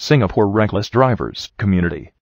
Singapore Reckless Drivers Community.